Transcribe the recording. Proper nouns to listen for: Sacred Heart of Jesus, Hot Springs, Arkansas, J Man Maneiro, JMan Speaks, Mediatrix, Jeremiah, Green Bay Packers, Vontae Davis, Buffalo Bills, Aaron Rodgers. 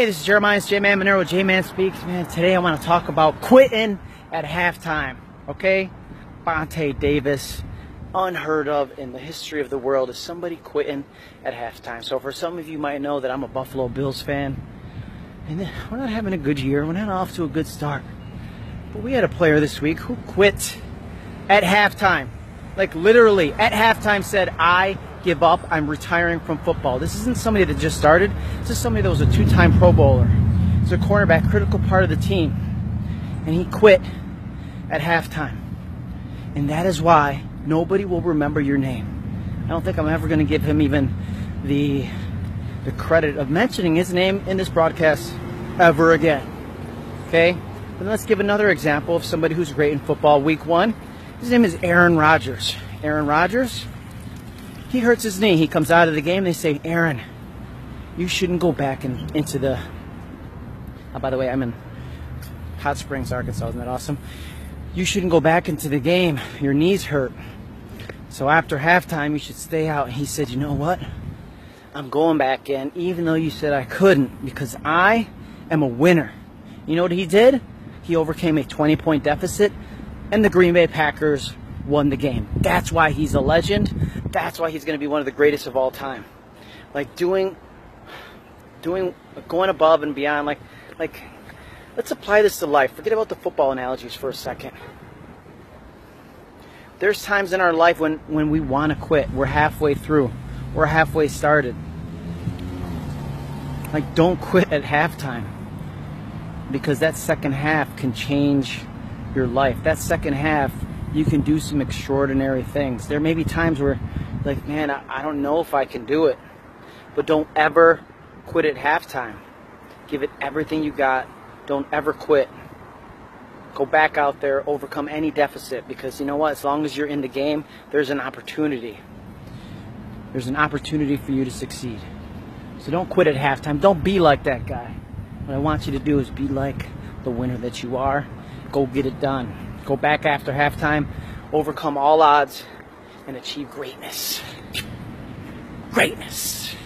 Hey, this is Jeremiah, it's J Man Maneiro, J Man Speaks. Man, today I want to talk about quitting at halftime, okay? Vontae Davis, unheard of in the history of the world, is somebody quitting at halftime. So for some of you might know that I'm a Buffalo Bills fan, and we're not having a good year, we're not off to a good start. But we had a player this week who quit at halftime. Like literally, at halftime said, I give up, I'm retiring from football. This isn't somebody that just started. This is somebody that was a two-time Pro Bowler. He's a cornerback, critical part of the team. And he quit at halftime. And that is why nobody will remember your name. I don't think I'm ever going to give him even the credit of mentioning his name in this broadcast ever again. Okay? But let's give another example of somebody who's great in football. Week one, his name is Aaron Rodgers. Aaron Rodgers, he hurts his knee. He comes out of the game. They say, Aaron, you shouldn't go back into the... Oh, by the way, I'm in Hot Springs, Arkansas. Isn't that awesome? You shouldn't go back into the game. Your knees hurt. So after halftime, you should stay out. And he said, you know what? I'm going back in, even though you said I couldn't, because I am a winner. You know what he did? He overcame a 20-point deficit, and the Green Bay Packers won the game. That's why he's a legend. That's why he's going to be one of the greatest of all time. Like going above and beyond. Like let's apply this to life. Forget about the football analogies for a second. There's times in our life when we want to quit. We're halfway through. We're halfway started. Like, don't quit at halftime, because that second half can change your life. That second half, you can do some extraordinary things. There may be times where, like, man, I don't know if I can do it. But don't ever quit at halftime. Give it everything you got. Don't ever quit. Go back out there, overcome any deficit. Because you know what? As long as you're in the game, there's an opportunity. There's an opportunity for you to succeed. So don't quit at halftime. Don't be like that guy. What I want you to do is be like the winner that you are. Go get it done. Go back after halftime, overcome all odds, and achieve greatness. Greatness.